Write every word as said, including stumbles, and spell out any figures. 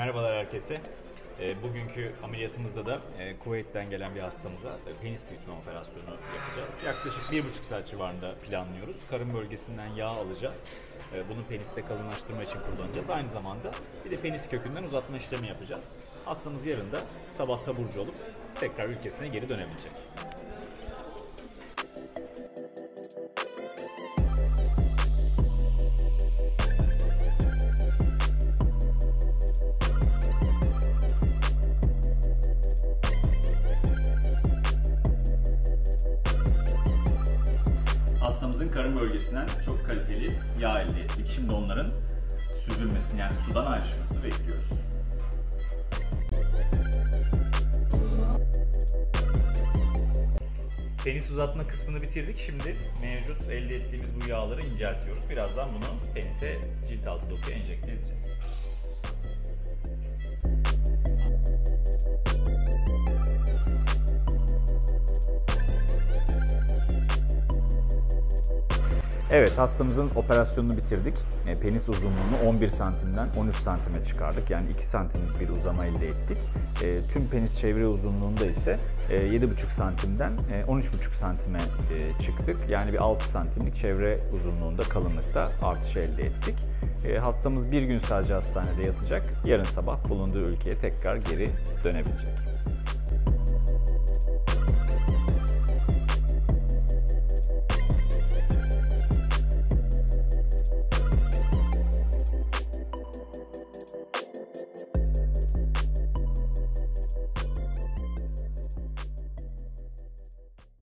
Merhabalar herkese. E, bugünkü ameliyatımızda da e, Kuveyt'ten gelen bir hastamıza e, penis büyütme operasyonu yapacağız. Yaklaşık bir buçuk saat civarında planlıyoruz. Karın bölgesinden yağ alacağız. E, bunu peniste kalınlaştırma için kullanacağız. Aynı zamanda bir de penis kökünden uzatma işlemi yapacağız. Hastamız yarın da sabah taburcu olup tekrar ülkesine geri dönebilecek. Hastamızın karın bölgesinden çok kaliteli yağ elde ettik. Şimdi onların süzülmesini, yani sudan ayrışmasını bekliyoruz. Penis uzatma kısmını bitirdik. Şimdi mevcut elde ettiğimiz bu yağları inceltiyoruz. Birazdan bunu penise, cilt altı dokuya enjekte edeceğiz. Evet, hastamızın operasyonunu bitirdik. Penis uzunluğunu on bir santimden on üç santime çıkardık. Yani iki santimlik bir uzama elde ettik. Tüm penis çevre uzunluğunda ise yedi buçuk santimden on üç buçuk santime çıktık. Yani bir altı santimlik çevre uzunluğunda, kalınlıkta artış elde ettik. Hastamız bir gün sadece hastanede yatacak. Yarın sabah bulunduğu ülkeye tekrar geri dönebilecek.